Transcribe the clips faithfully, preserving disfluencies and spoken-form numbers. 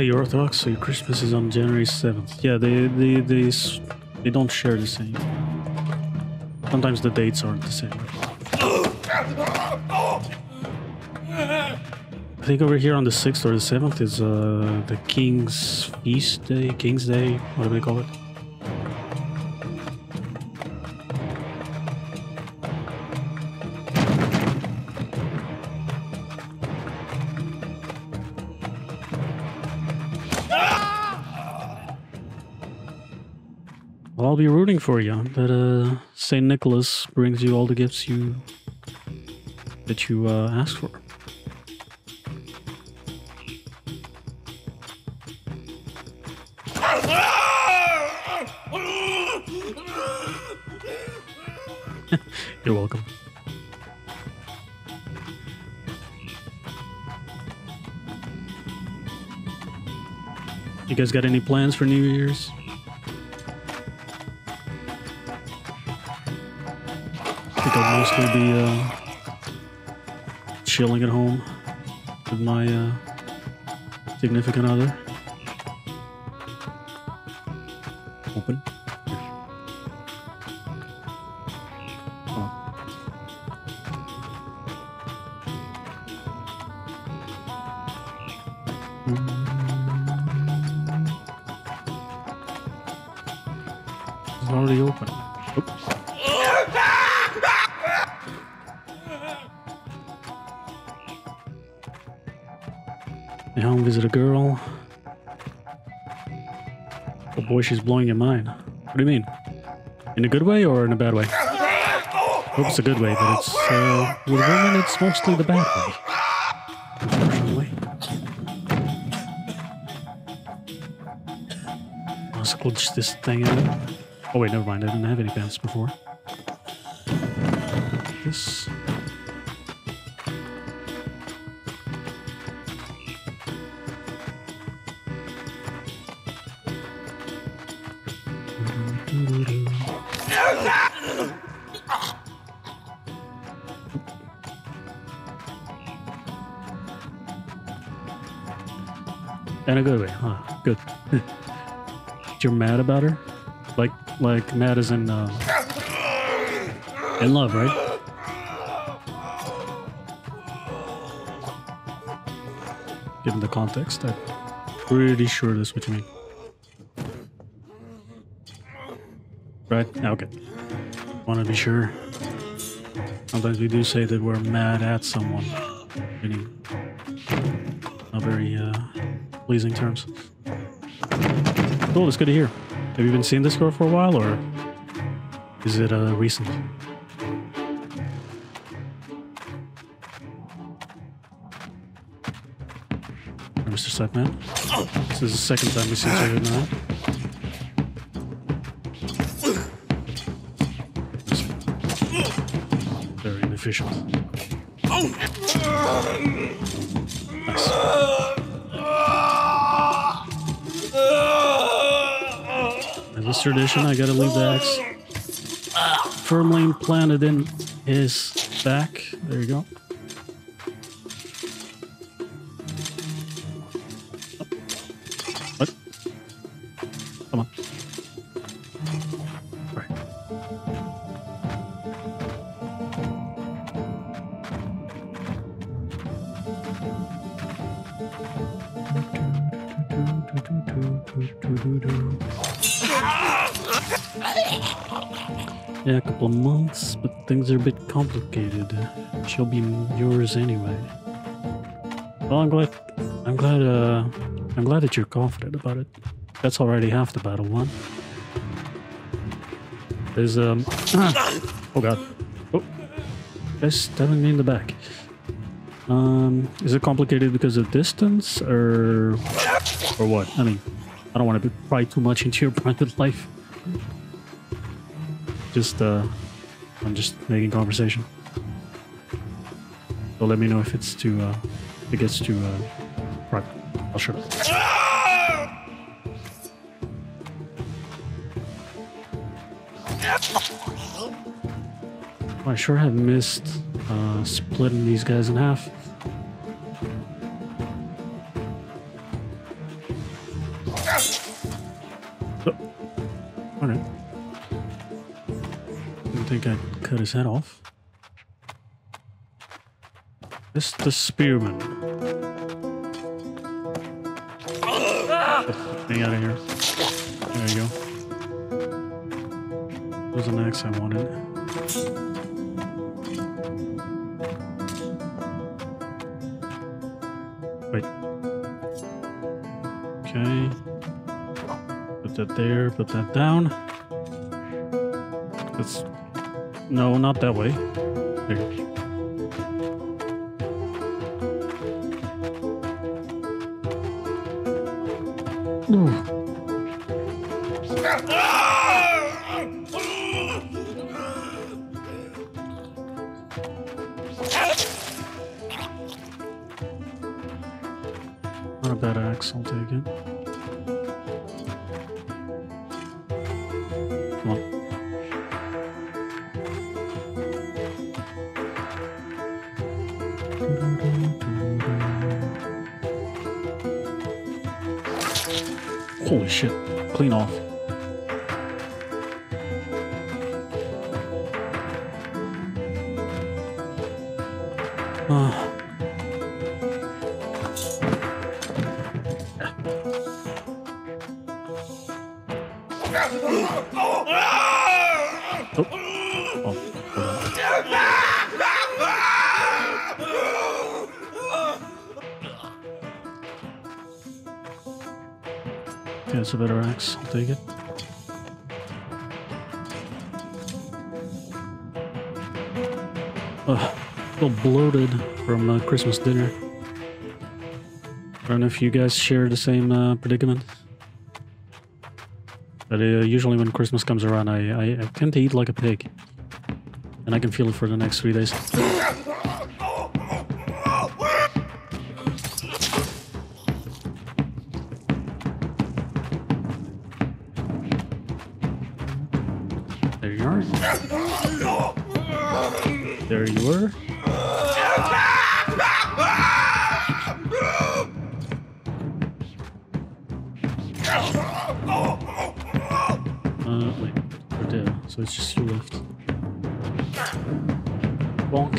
You're Orthodox, so your Christmas is on January seventh. Yeah, they, they, they, they don't share the same. Sometimes the dates aren't the same. I think over here on the sixth or the seventh is uh, the King's Feast Day, King's Day, whatever they call it. I'll be rooting for you that uh, Saint Nicholas brings you all the gifts you that you uh, asked for. You're welcome. You guys got any plans for New Year's? Mostly be uh, chilling at home with my uh, significant other. Open. She's blowing your mind. What do you mean? In a good way or in a bad way? I hope it's a good way, but it's, uh, with women, it's mostly the bad way. Unfortunately. Let's glitch this thing out. Oh, wait, never mind. I didn't have any pants before. This. In a good way, huh? Good. You're mad about her? Like, like mad as in, uh, in love, right? Given the context, I'm pretty sure that's what you mean. Right? Okay. Want to be sure. Sometimes we do say that we're mad at someone. Meaning, not very, uh... pleasing terms. Cool, it's good to hear. Have you been seeing this girl for a while, or is it uh, recent? Mister Setman. This is the second time we've seen her now. Very inefficient. Nice. This tradition, I gotta leave the axe firmly planted in his back. There you go. What? Come on. All right. Yeah, a couple of months, but things are a bit complicated. She'll be yours anyway. Well, I'm glad I'm glad, uh, I'm glad that you're confident about it. That's already half the battle won. There's, um... Ah! Oh, God. Oh. Guys stabbing me in the back. Um, is it complicated because of distance, or... or what? I mean, I don't want to pry too much into your private life. Just, uh... I'm just making conversation. So let me know if it's too, uh... if it gets too, uh... private. I'll shut up. I sure have missed uh, splitting these guys in half. Oh. Alright. Didn't think I cut his head off. It's the spearman. Hang out of here. There you go. That was an axe I wanted. Okay, put that there, put that down. That's... no, not that way. There. Not a bad axe, I'll take it. Come on. Holy shit, clean off. Ah. Uh. Yeah, it's a better axe. I'll take it. Ugh, a little bloated from uh, Christmas dinner. I don't know if you guys share the same uh, predicament. But uh, usually when Christmas comes around, I, I, I tend to eat like a pig. And I can feel it for the next three days. There you were. Uh, wait, we're dead, so it's just you left. Bonk.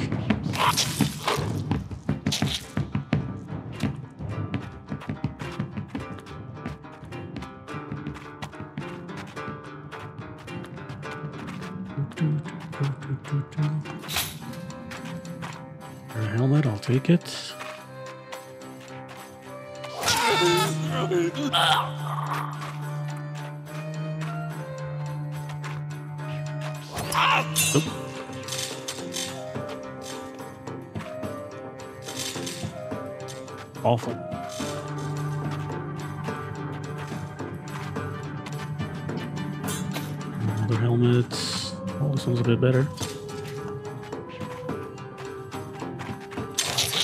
Her helmet, I'll take it. Oop. Awful. Another helmet. Oh, this one's a bit better.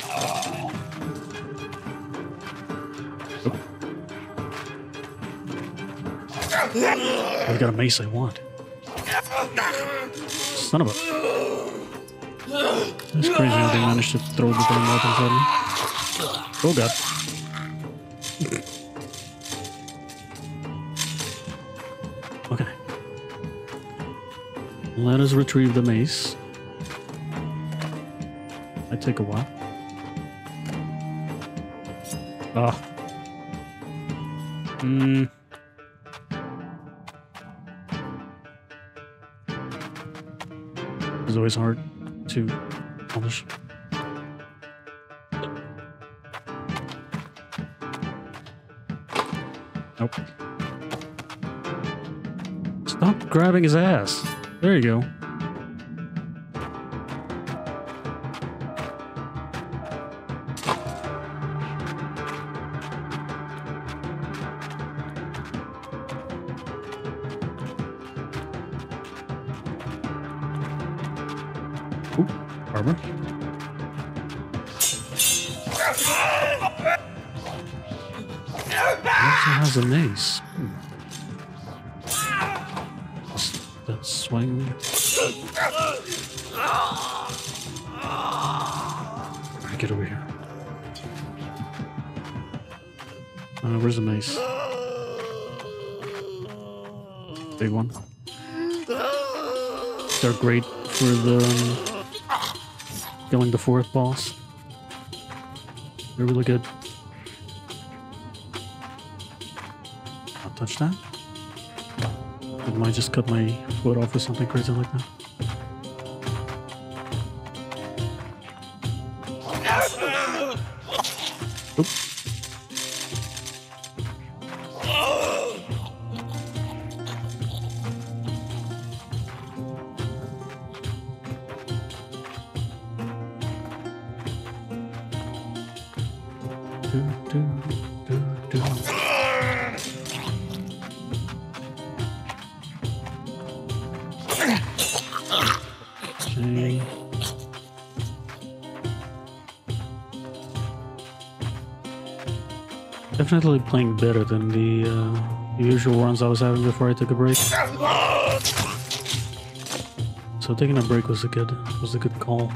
Oh. I've got a mace I want. Son of a... It's crazy how they managed to throw the damn weapons at me. Oh God. Okay. Let us retrieve the mace. Might take a while. Ah. Hmm. It's always hard to accomplish. Nope. Stop grabbing his ass. There you go. Oop, armor. Has an ace. Hmm. That swing. Right, get over here. Uh, where's the mace? Big one. They're great for the um, killing the fourth boss. They're really good. Touch that? I might just cut my foot off or something crazy like that. Oop. Do, do, do, do. Definitely playing better than the uh, usual runs I was having before I took a break. So taking a break was a good was a good call.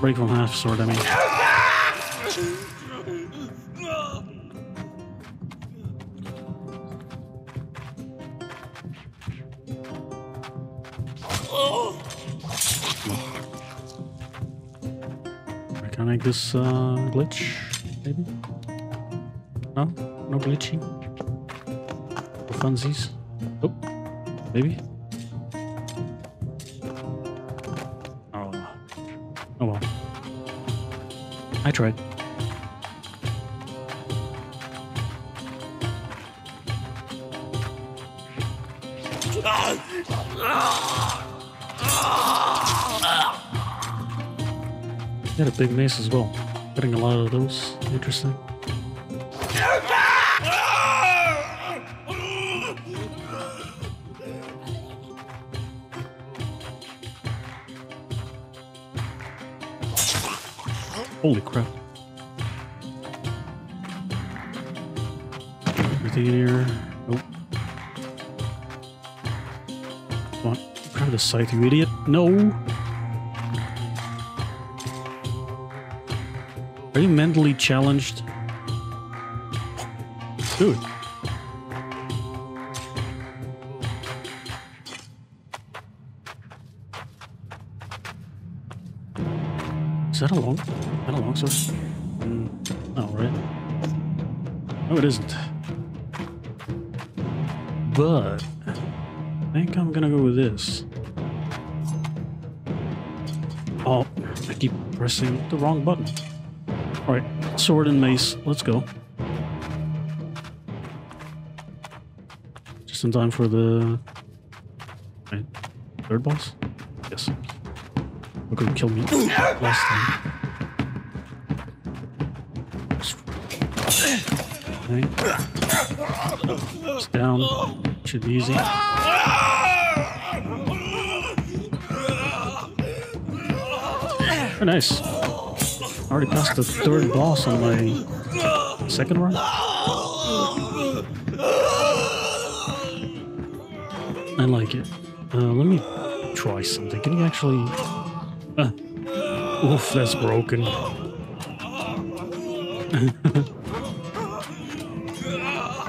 Break from Half-Sword, I mean. Can I make this uh, glitch? Maybe. No, no glitching. The funsies. Oh, maybe. Oh, oh well. I tried. Got a big mace as well. Getting a lot of those. Interesting. Holy crap. Everything in here. Nope. Come on. Grab the scythe, you idiot. No! Are you mentally challenged? Dude. Is that a long? I don't know, so mm, no, right? No, it isn't. But I think I'm gonna go with this. Oh, I keep pressing the wrong button. All right, sword and mace. Let's go. Just in time for the right, third boss. Yes. Look who killed me last time. It's down. Should be easy. Very nice. I already passed the third boss on my second run. I like it. Uh, let me try something. Can you actually... Ah. Oof, that's broken.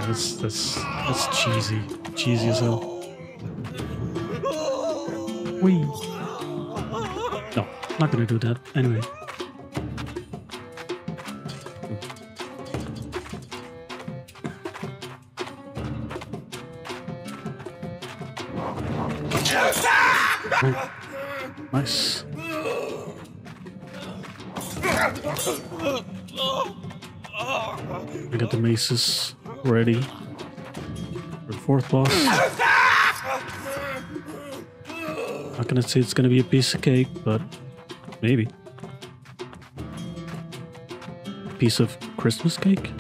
That's, that's, that's cheesy. Cheesy as hell. Wee. No, not gonna do that. Anyway. Oh, nice. I got the maces. ready for fourth boss. Not gonna say it's gonna be a piece of cake, but maybe. Piece of Christmas cake?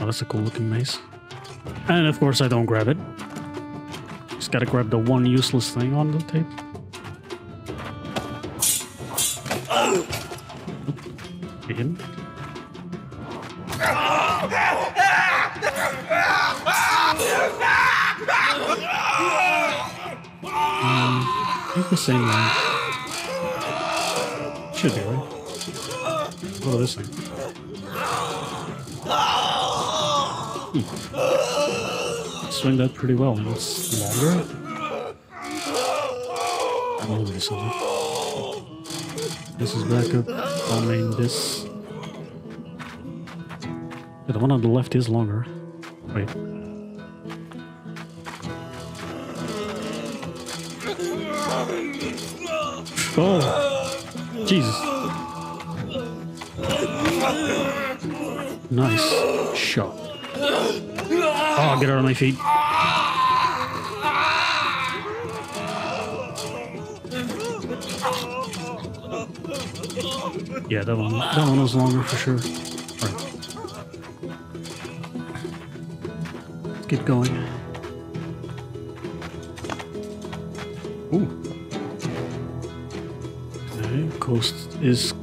Oh, that's a cool looking mace. And of course I don't grab it. Just gotta grab the one useless thing on the tape. Again. Um, I think the same one. Should be, right? Oh, this thing. Hmm. Swing that pretty well. It's longer. Oh, this is This is back up. I'll main this. Yeah, the one on the left is longer. Wait. Oh! Jesus. Nice shot. Oh, get out of my feet. Yeah, that one that one was longer for sure. Right. Let's keep going. Ooh. Okay, coast is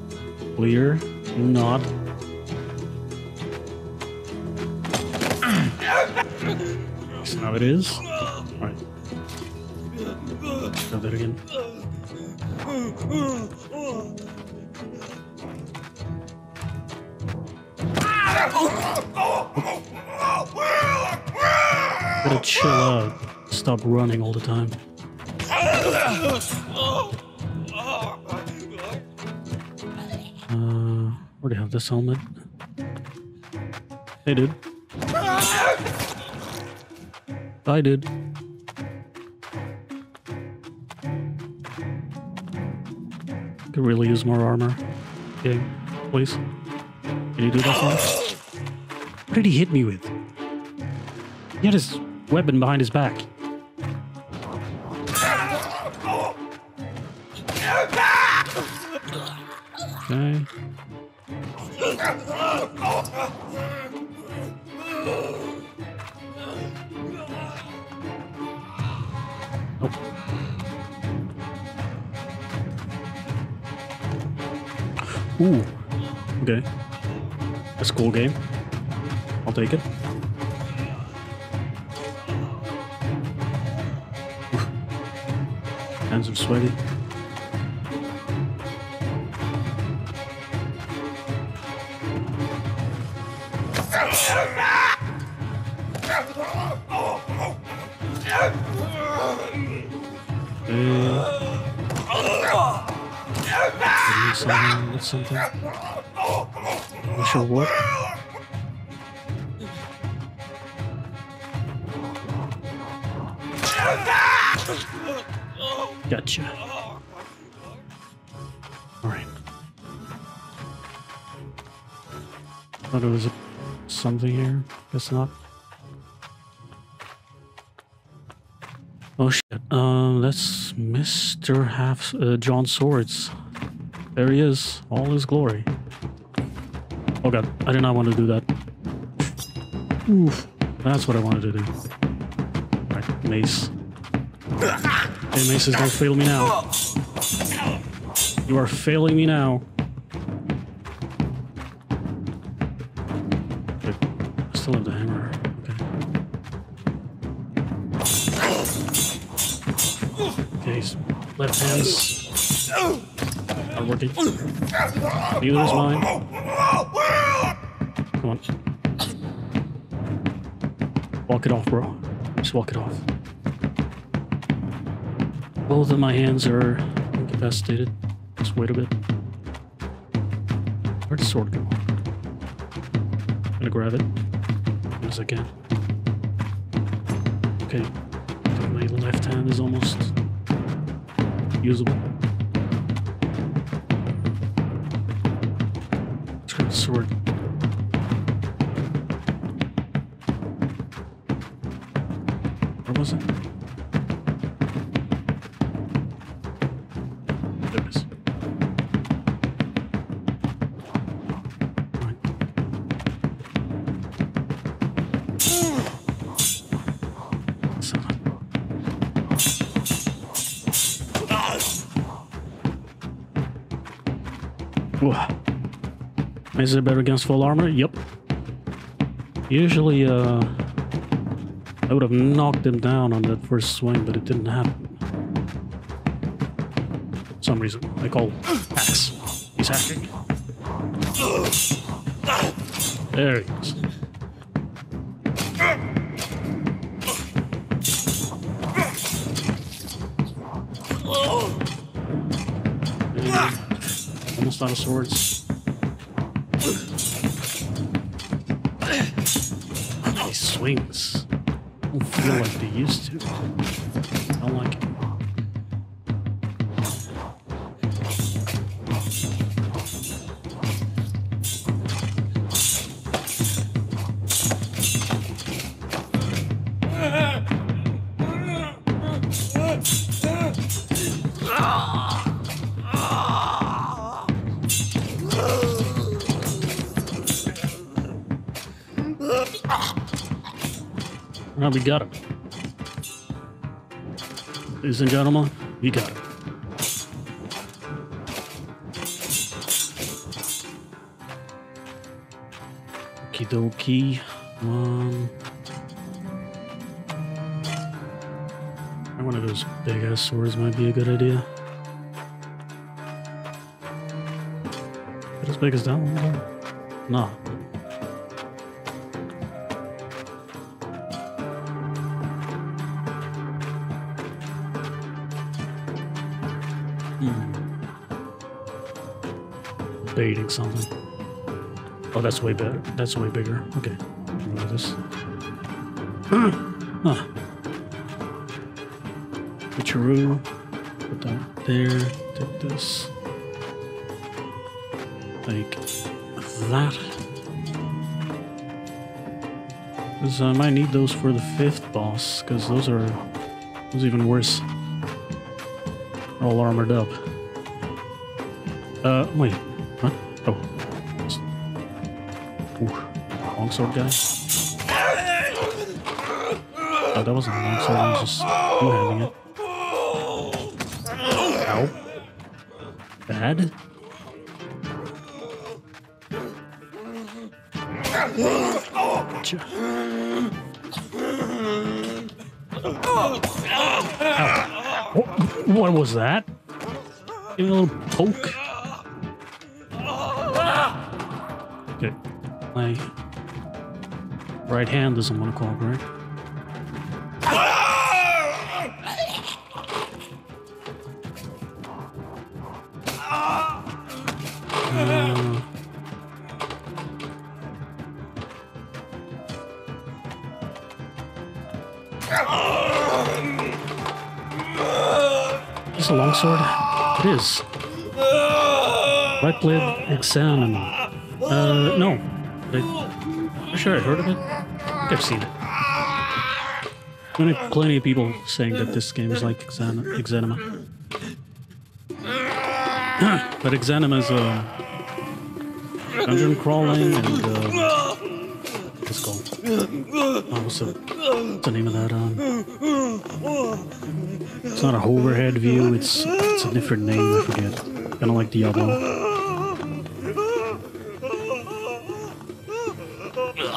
clear. Not. Now it is. Alright. Try that again. Gotta chill out. Stop running all the time. Uh, already have this helmet. Hey, dude. I did. Could really use more armor. Okay, please. Can you do that for me? What did he hit me with? He had his weapon behind his back. Okay. Ooh, okay. That's a cool game. I'll take it. Oof. Hands are sweaty. Something. I'm not sure what. Gotcha. Alright. Thought it was a something here. Guess not. Oh shit. Um, that's Mister Half uh, John Swords. There he is, all his glory. Oh god, I did not want to do that. Oof, that's what I wanted to do. Alright, Mace. Hey, Mace is gonna fail me now. You are failing me now. Okay. I still have the hammer. Okay. Okay, so left hands. Not working. Neither is mine. Come on. Walk it off, bro. Just walk it off. Both of my hands are incapacitated. Just wait a bit. Where'd the sword go? I'm gonna grab it as soon as I can. Okay. My left hand is almost usable. Sword. was it? There it is. Right. What's that? Whoa. Is it better against full armor? Yep. Usually, uh, I would have knocked him down on that first swing, but it didn't happen. For some reason, I call hacks. He's hacking. There he goes. And almost out of swords. Wings. I don't feel like they used to. I don't like it. We got him. Ladies and gentlemen, we got him. Okie dokie. Um, one of those big ass swords might be a good idea. Is it as big as that one? No. Eating something. Oh, that's way better. That's way bigger. Okay. Remember this. Huh. Picharoo. Put that there. Take this. Like that. Because I might need those for the fifth boss, because those are those are even worse. All armored up. Uh, wait. Huh? Oh. Ooh. Long sword guy? Oh, that wasn't a long sword, I was just having it. Ow. Bad? Gotcha. Ow. What, what was that? Give it a little poke. Okay, my right hand doesn't want to cooperate. Uh, is this a longsword? It is. Right blade, Exanima. Uh, no. I'm sure I heard of it. I think I've seen it. Plenty, plenty of people saying that this game is like Exan Exanima. But Exanima is uh, dungeon crawling and uh, what's it called? Oh, what's, the, what's the name of that? Um, it's not a overhead view, it's, it's a different name, I forget. Kind of like Diablo.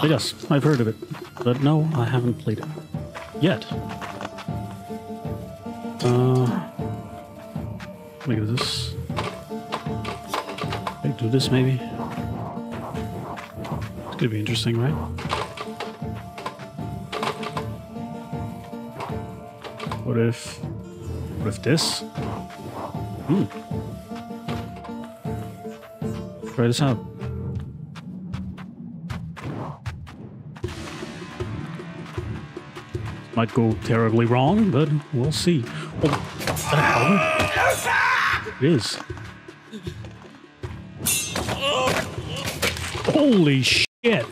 Yes, I've heard of it, but no, I haven't played it yet. Uh, look at this. I can do this maybe. It's gonna be interesting, right? What if? What if this? Hmm. Try this out. Might go terribly wrong, but we'll see. Oh, what the hell? It is. Holy shit! It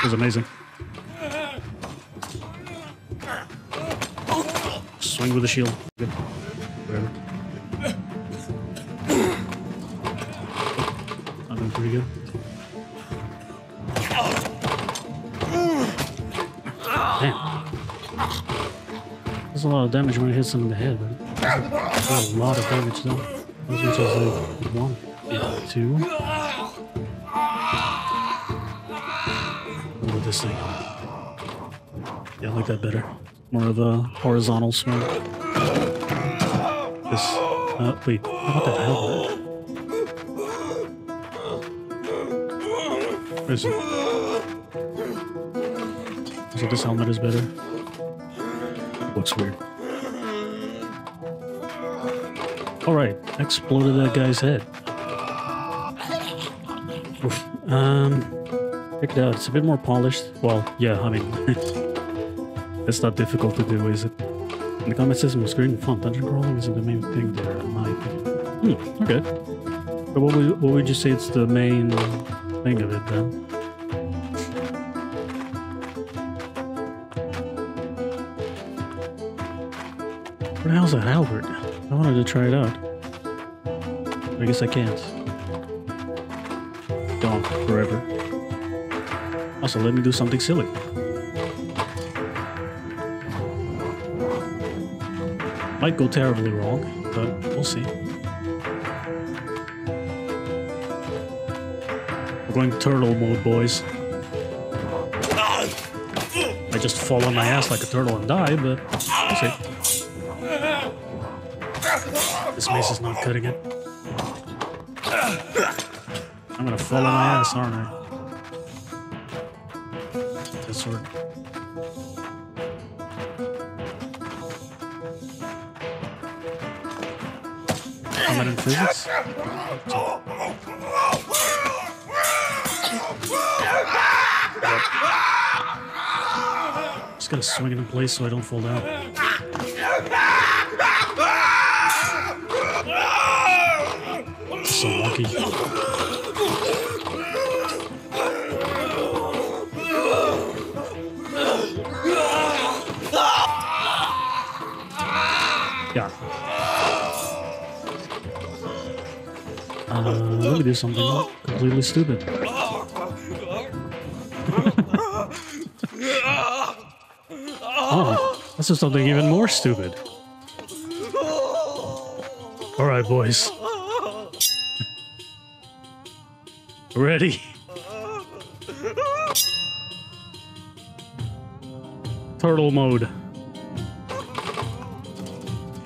It was amazing. Swing with the shield. Good. Whatever. I'm doing pretty good. Damn. That's a lot of damage when it hits him in the head, but that's a lot of damage though. As much as like one, two. What about this thing? Yeah, I like that better. More of a horizontal swing. This. Uh, wait, what the hell? Where is it? So this helmet is better. It looks weird. Alright, exploded that guy's head. Oof. Um, check it out. It's a bit more polished. Well, yeah, I mean... It's not difficult to do, is it? In the comment system was great and fun. Dungeon crawling isn't the main thing there, in my opinion. Hmm, okay. But what would, what would you say it's the main thing of it, then? Where the hell's that halberd? I wanted to try it out. I guess I can't. Gone forever. Also, let me do something silly. Might go terribly wrong, but we'll see. We're going turtle mode, boys. I just fall on my ass like a turtle and die, but we'll see. This mace is not cutting it. I'm gonna fall on my ass, aren't I? This sword. In physics? Just gotta swing it in place so I don't fall down. So lucky. Yeah. Uh, let me do something completely stupid. Oh, this is something even more stupid. Alright, boys. Ready? Turtle mode.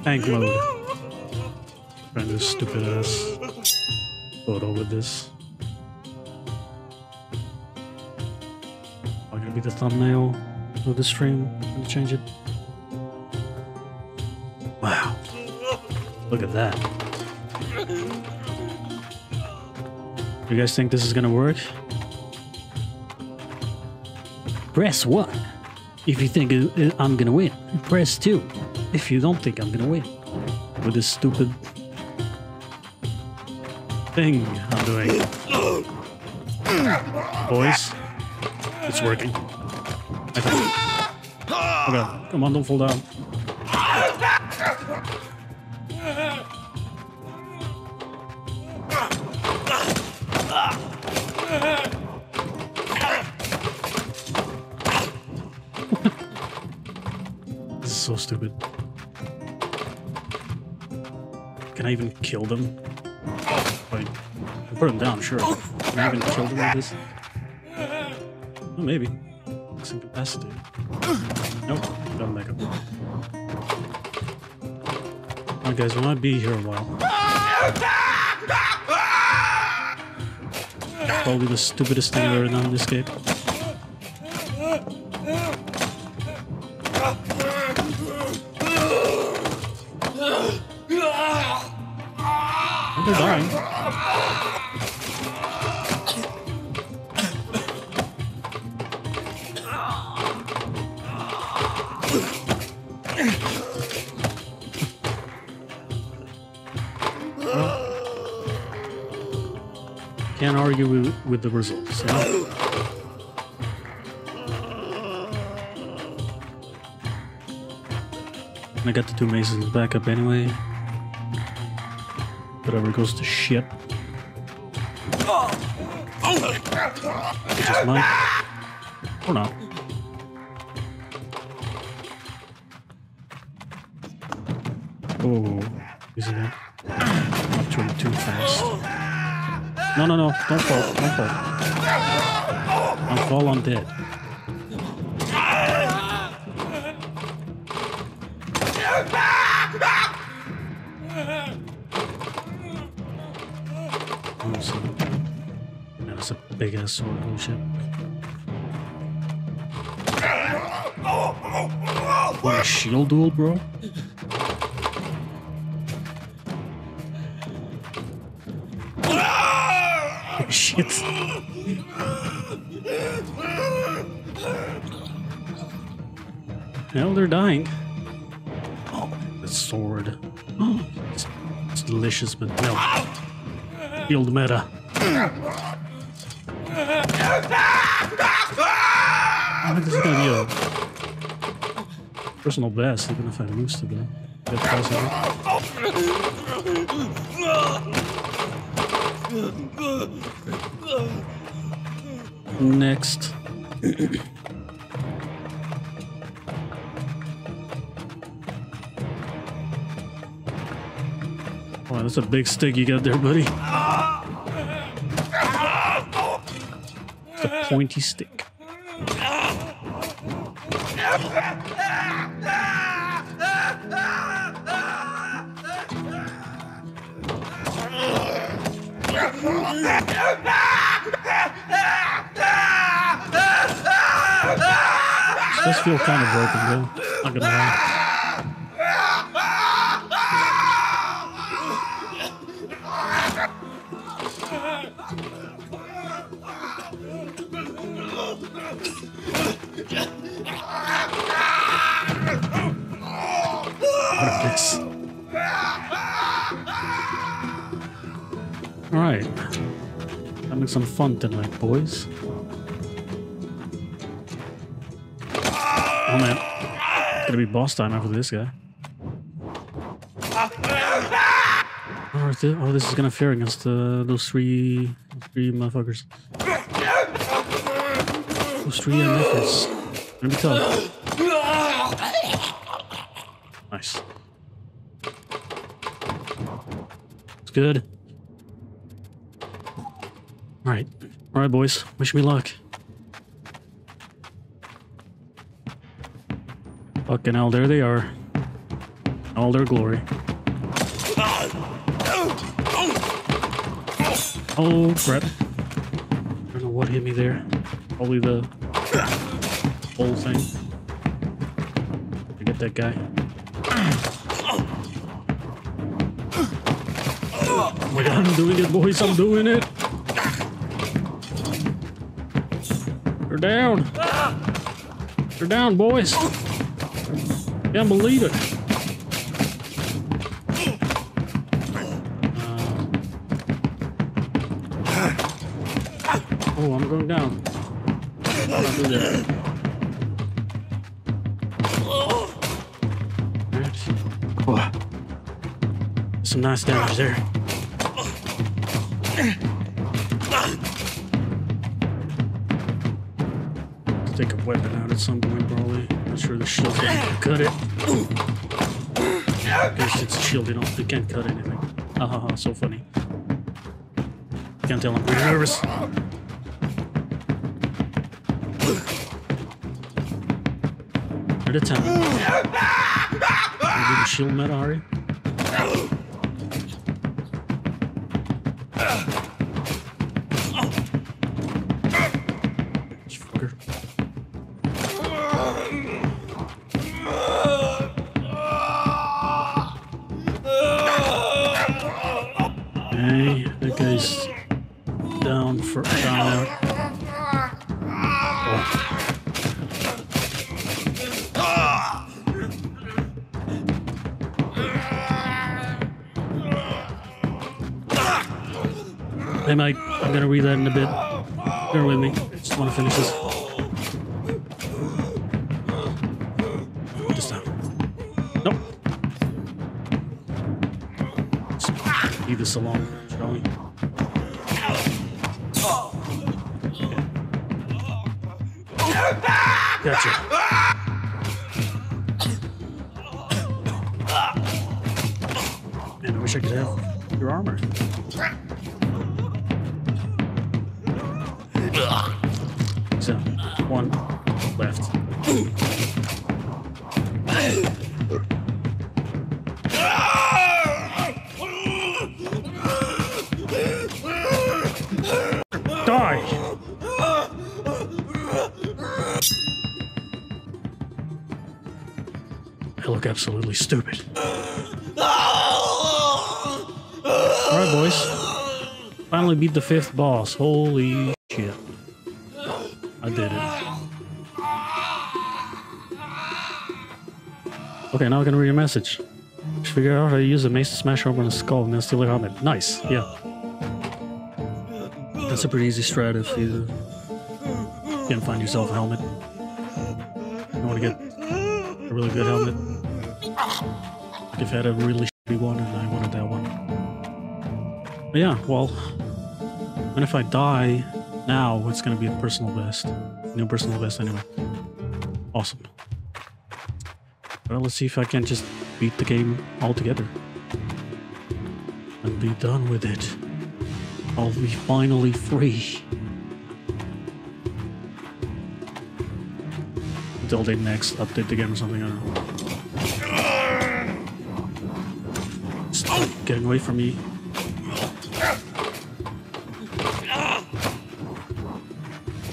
Tank mode. Trying to stupid ass photo with this. I'm gonna be the thumbnail of the stream. I'm gonna change it. Wow. Look at that. You guys think this is gonna work? Press one if you think I'm gonna win. Press two if you don't think I'm gonna win. With this stupid thing I'm doing. Boys, it's working. I think. Oh god, come on, don't fall down. This is so stupid. Can I even kill them? Like, I put him down, sure. Can I even kill him with this? Well, maybe. It's incapacitated. Nope, got him back up. Alright, guys, we might be here a while. Probably the stupidest thing I've ever done in this game. They're dying. Well, can't argue with, with the results. Huh? And I got the two masons back up anyway. Whatever goes to shit. Which is mine. Or not. Oh, easy there. Not too, too fast. No, no, no, don't fall, don't fall. Don't fall on dead. That's a big ass sword, holy shit. What a shield duel, bro? Shit. Hell, they're dying. Oh, the sword. Oh, it's, it's delicious, but no. Field meta. I think this is gonna be a personal best, even if I lose today. Next. Wow, that's a big stick you got there, buddy. It's a pointy stick. This feels kind of broken, though. Not gonna lie. What is this? All right, having some fun tonight, boys. Oh man, it's gonna be boss time after this guy. Oh, this, oh, this is gonna fare against uh, those three, three motherfuckers. Those three motherfuckers. Gonna be tough. Nice. It's good. All right, all right, boys. Wish me luck. Fucking hell, there they are. All their glory. Oh, crap. I don't know what hit me there. Probably the whole thing. I get that guy. Oh my god, I'm doing it, boys. I'm doing it. They're down. They're down, boys. Can't believe it. Uh, oh, I'm going down. I'll do that. Right. Some nice damage there. Let's take a weapon out at some point, probably. I'm sure the shield can't cut it. Because it's shielded off, they can't cut anything. Ha ha ha, so funny. Can't tell I'm pretty nervous. At a time. You do the shield meta, are you? Hey Mike, I'm gonna read that in a bit. Bear with me. Just wanna finish this. This time. Nope. leave us alone, shall we? Gotcha. Man, I wish I could have your armor. So, one left. Die! I look absolutely stupid. Alright, boys. Finally beat the fifth boss. Holy shit. I did it. Okay, now I can read your message. Just figure out how to use a mace to smash open a skull and then steal a helmet. Nice, yeah. That's a pretty easy strat if you can't find yourself a helmet. You want to get a really good helmet. Like if I had a really shitty one and I wanted that one. But yeah, well, and if I die now, it's going to be a personal best. New personal best anyway. Awesome. Well, let's see if I can just beat the game altogether and be done with it. I'll be finally free. Until they next update the game or something, I don't know. Stop getting away from me.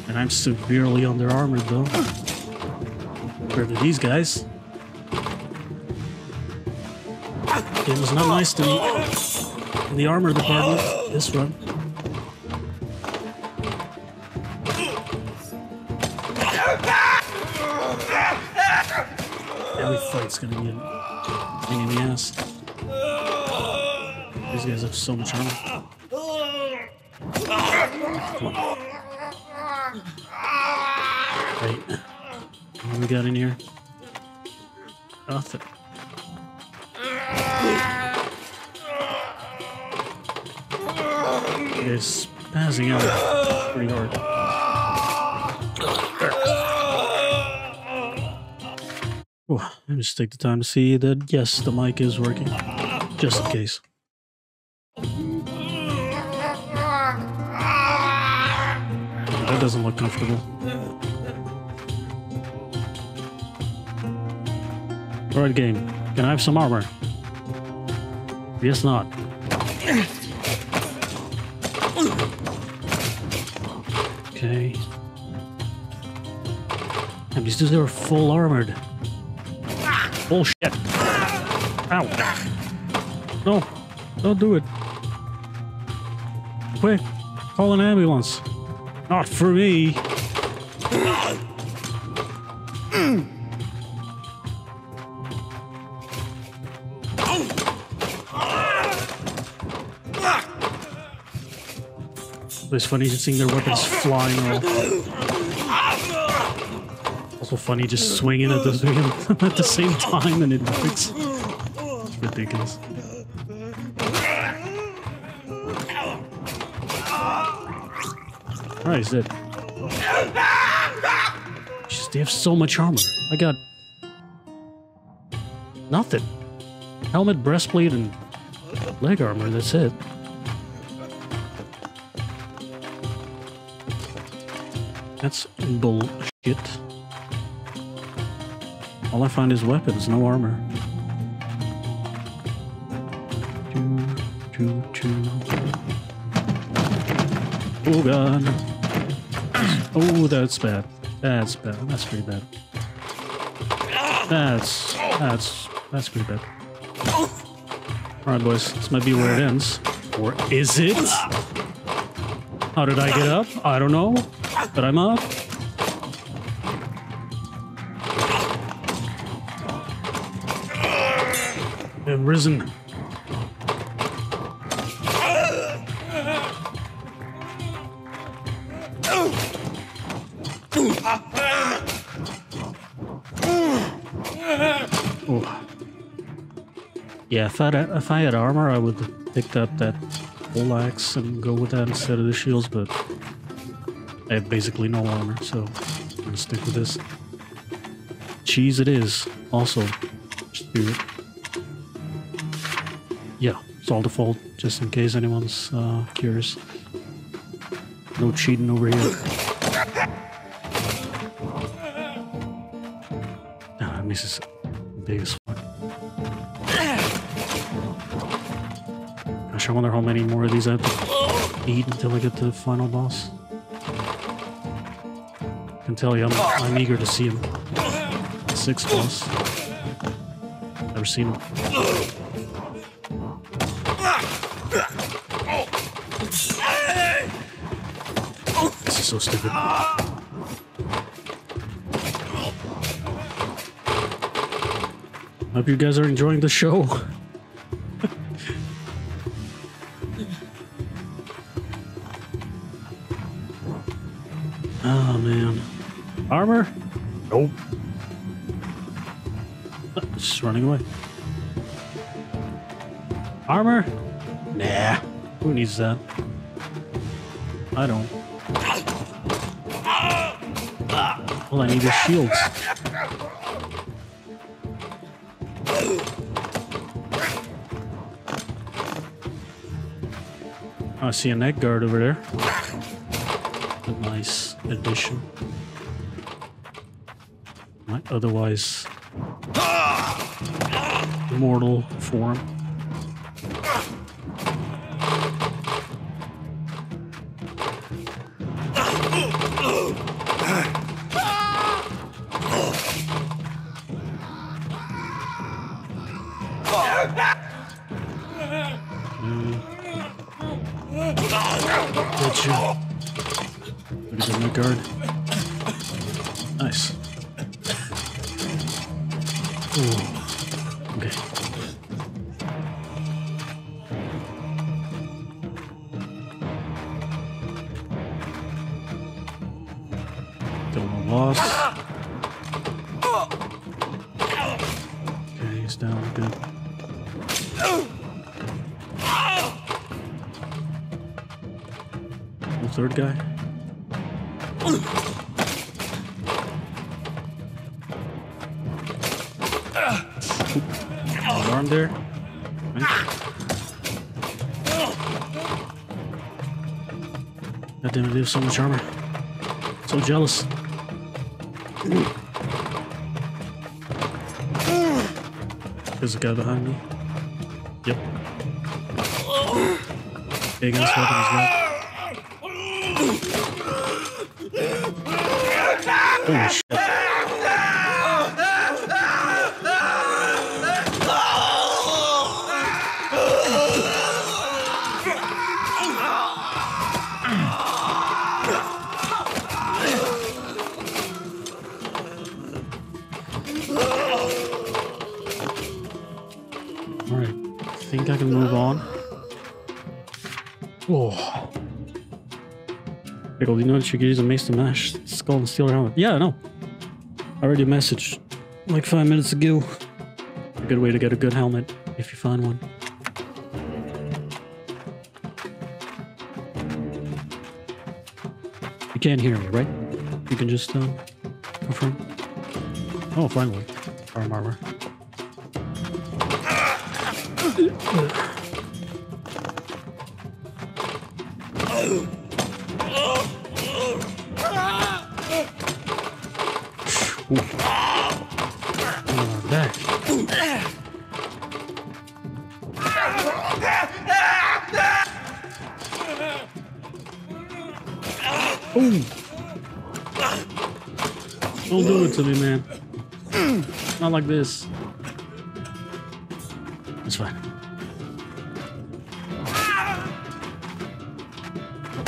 And I'm severely under armored though. Compared to these guys. It was not nice to me in the armor department this run. It's gonna be a pain in the ass. These guys have so much armor. Come on. Wait. What do we got in here? Nothing. You guys spazzing out pretty hard. Oh, let me just take the time to see that, yes, the mic is working, just in case. That doesn't look comfortable. Alright, game. Can I have some armor? Yes, not. Okay. And these dudes are full armored. Bullshit. Ow. No. Don't do it. Quick. Call an ambulance. Not for me. It's funny just seeing their weapons flying around. So funny just swinging at those at the same time and it works. It's ridiculous. Alright, he's dead. Jeez, they have so much armor. I got nothing. Helmet, breastplate, and leg armor, that's it. That's bullshit. All I find is weapons, no armor. Choo, choo, choo. Oh god. Oh, that's bad. That's bad. That's pretty bad. That's that's that's pretty bad. Alright boys, this might be where it ends. Or is it? How did I get up? I don't know. But I'm up. I've risen. Oh. Yeah, if I, had, if I had armor, I would picked up that pole axe and go with that instead of the shields, but I have basically no armor, so I'm gonna stick with this. Cheese it is. Also, just do it. Yeah, it's all default, just in case anyone's uh, curious. No cheating over here. Ah, this is big as fuck. Gosh, I wonder how many more of these I have to eat until I get to the final boss. I can tell you, I'm, I'm eager to see him. Six boss. Never seen him. This is so stupid. Hope you guys are enjoying the show. Oh man. Armor? Nope. Just running away. Armor? Nah. Who needs that? I don't. All I need is shields. Oh, I see a neck guard over there. A nice addition. Might otherwise mortal form. So much armor. So jealous. There's a guy behind me. Yep. Big ass weapon as well. Holy shit. You know that you could use a mace to mash skull and steel helmet. Yeah, I know. I already messaged like five minutes ago. A good way to get a good helmet if you find one. You can't hear me, right? You can just uh, confirm. Oh, finally, arm armor. Like this. It's fine.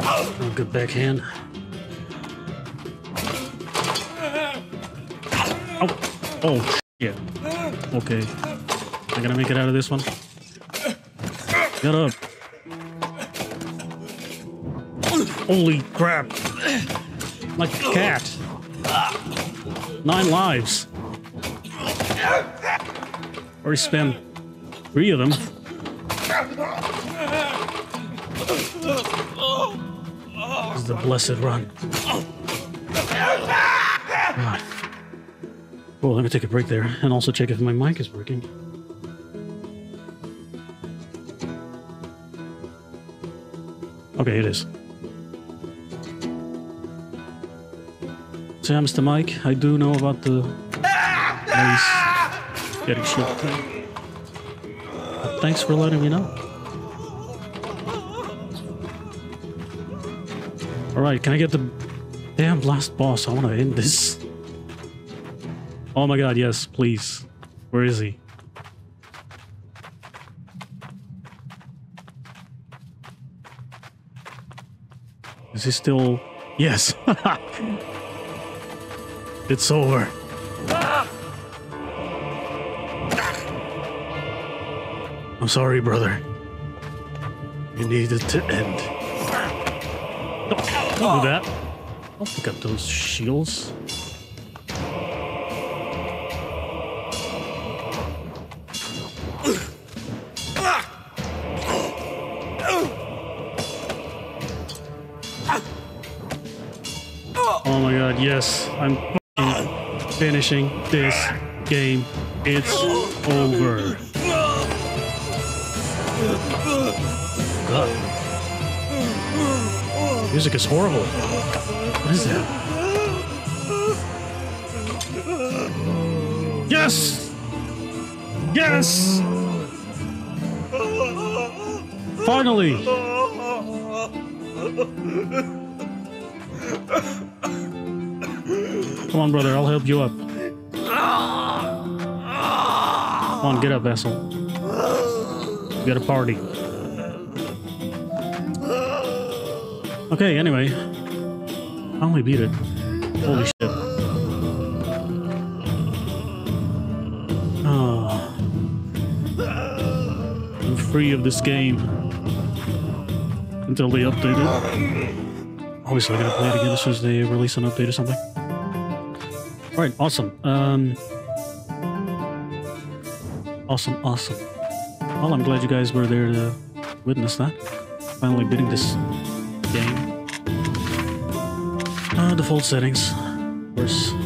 Oh, good backhand. Oh, oh, shit. Okay. I gotta make it out of this one. Get up. Holy crap. Like a cat. Nine lives. Already spam three of them. This is the blessed run. Right. Well, let me take a break there and also check if my mic is working. Okay, it is. Sam's the mic. I do know about the noise getting shot. Thanks for letting me know. Alright, can I get the damn last boss? I want to end this. Oh my god, yes, please. Where is he? Is he still... Yes! It's over. I'm sorry, brother. You needed to end. Don't, don't do that. I'll pick up those shields. Oh my god, yes, I'm f***ing finishing this game. It's over. God. Music is horrible. What is that? Yes! Yes! Finally! Come on, brother, I'll help you up. Come on, get up, asshole. We got a party. Okay, anyway. I only beat it. Holy shit. Oh. I'm free of this game. Until they update it. Obviously, I gotta play it again as soon as they release an update or something. Alright, awesome. Um, awesome, awesome. Well, I'm glad you guys were there to witness that. Finally beating this game. Uh, default settings, of course.